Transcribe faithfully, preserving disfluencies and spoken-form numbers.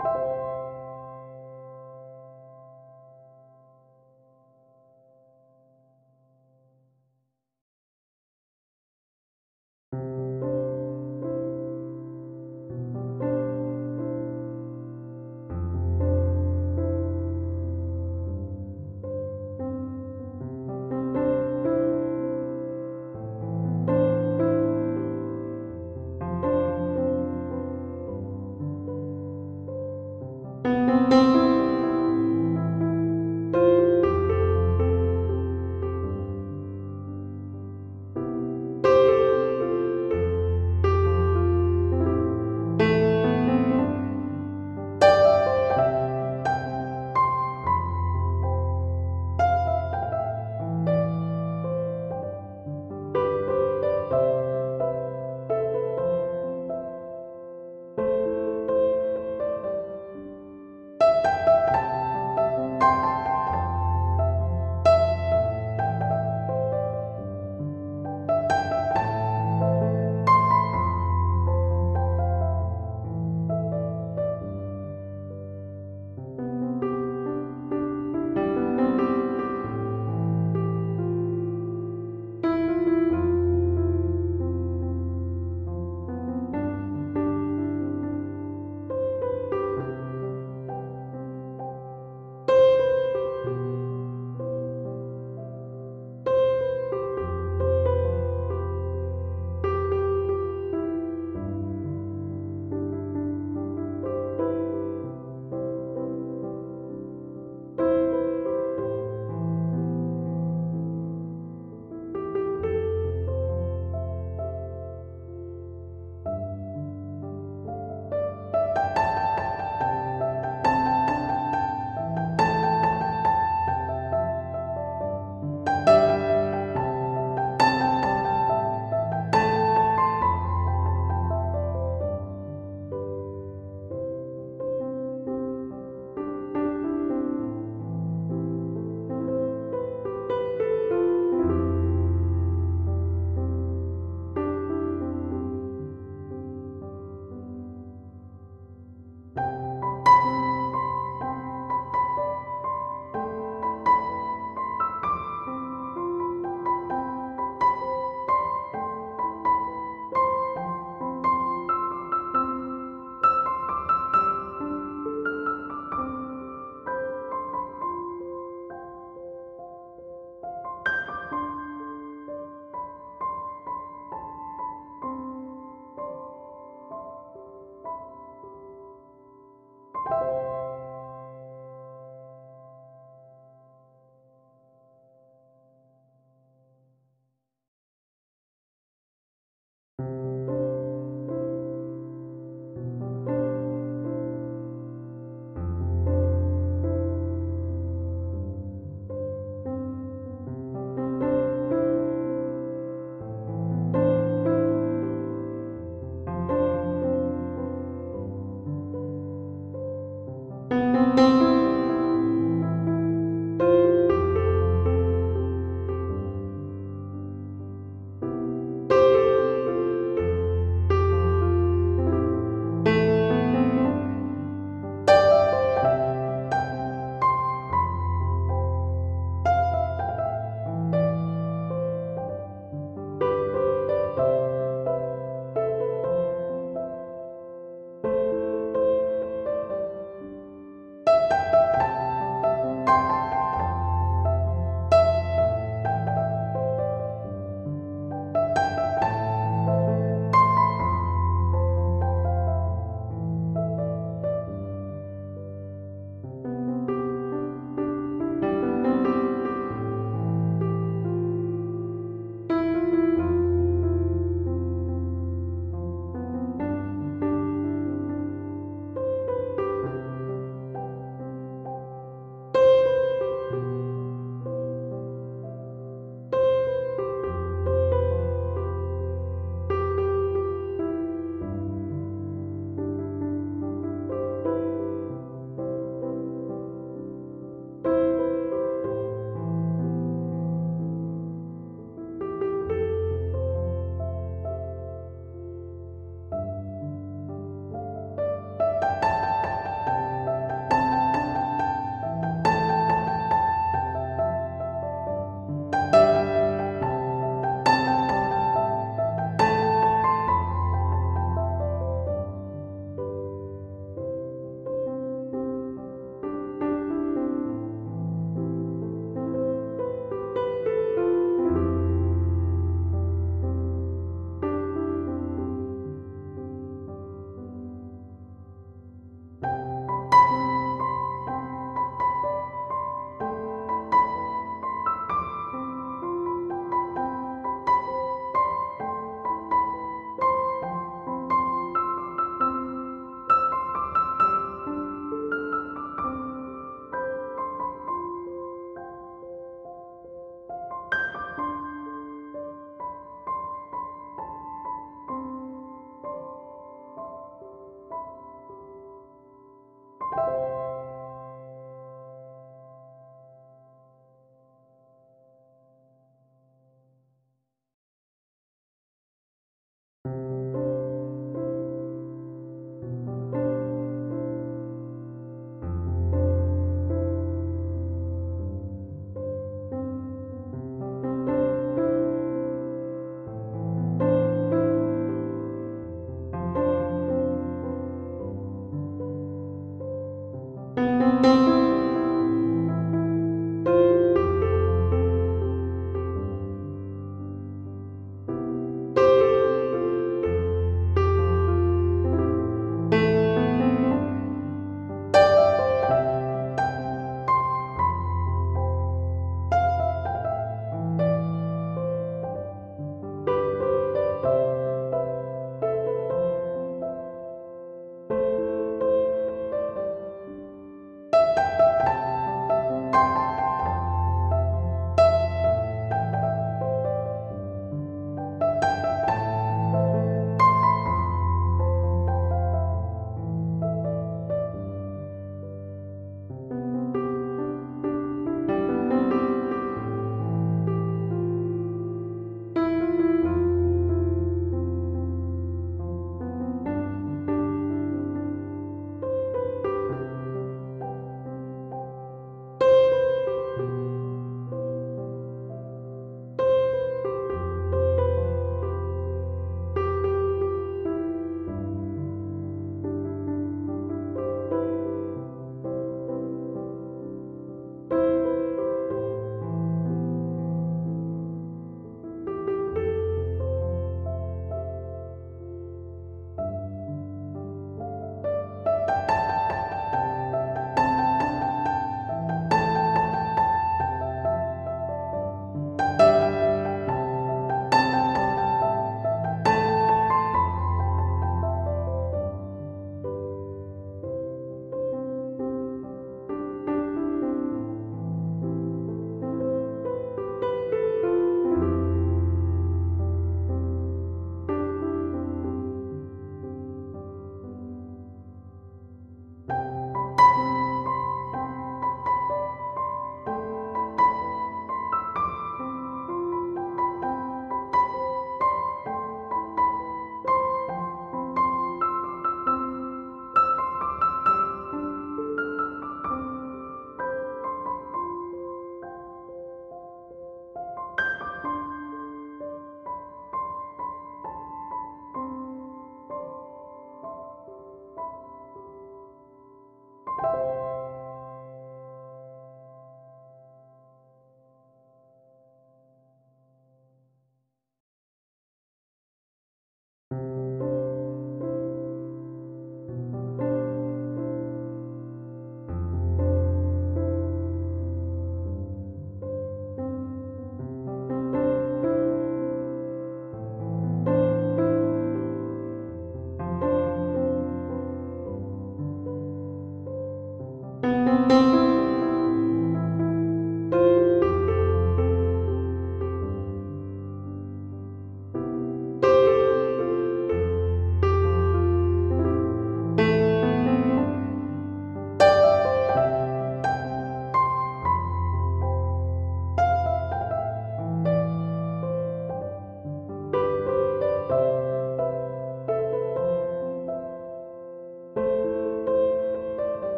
You